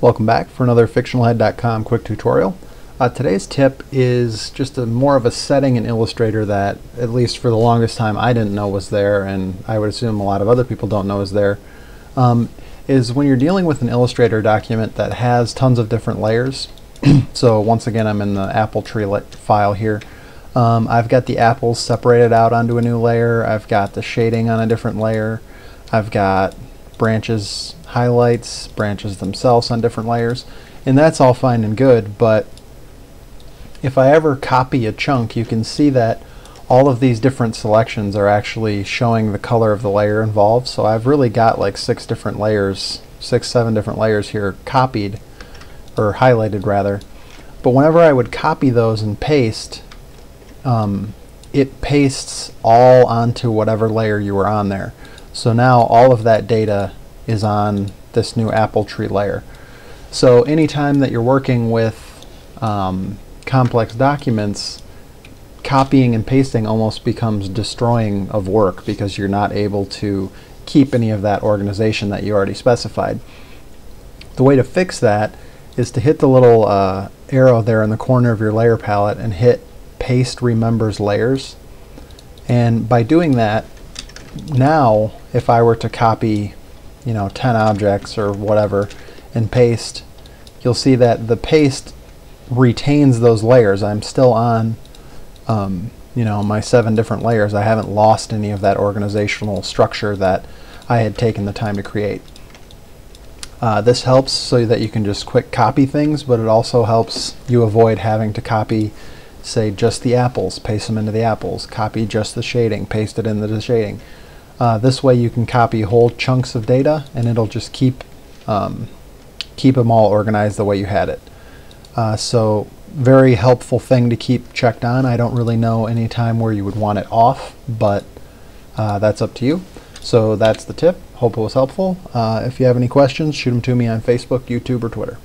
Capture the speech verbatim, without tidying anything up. Welcome back for another fictional head dot com quick tutorial. Uh, today's tip is just a, more of a setting in Illustrator that, at least for the longest time, I didn't know was there, and I would assume a lot of other people don't know is there, um, is when you're dealing with an Illustrator document that has tons of different layers. So once again, I'm in the apple tree file here. Um, I've got the apples separated out onto a new layer. I've got the shading on a different layer. I've got branches, highlights, branches themselves on different layers, and that's all fine and good, but if I ever copy a chunk, you can see that all of these different selections are actually showing the color of the layer involved. So I've really got like six different layers, six, seven different layers here copied, or highlighted rather, but whenever I would copy those and paste, um, it pastes all onto whatever layer you were on there. So now all of that data is on this new apple tree layer. So anytime that you're working with um, complex documents, copying and pasting almost becomes destroying of work because you're not able to keep any of that organization that you already specified. The way to fix that is to hit the little uh, arrow there in the corner of your layer palette and hit Paste Remembers Layers. And by doing that, now if I were to copy, you know, ten objects or whatever and paste, you'll see that the paste retains those layers. I'm still on um, you know, my seven different layers. I haven't lost any of that organizational structure that I had taken the time to create. Uh, this helps so that you can just quick copy things, but it also helps you avoid having to copy, say, just the apples, paste them into the apples, copy just the shading, paste it into the shading. Uh, this way you can copy whole chunks of data and it'll just keep um, keep them all organized the way you had it. Uh, so very helpful thing to keep checked on. I don't really know any time where you would want it off, but uh, that's up to you. So that's the tip. Hope it was helpful. Uh, if you have any questions, shoot them to me on Facebook, YouTube, or Twitter.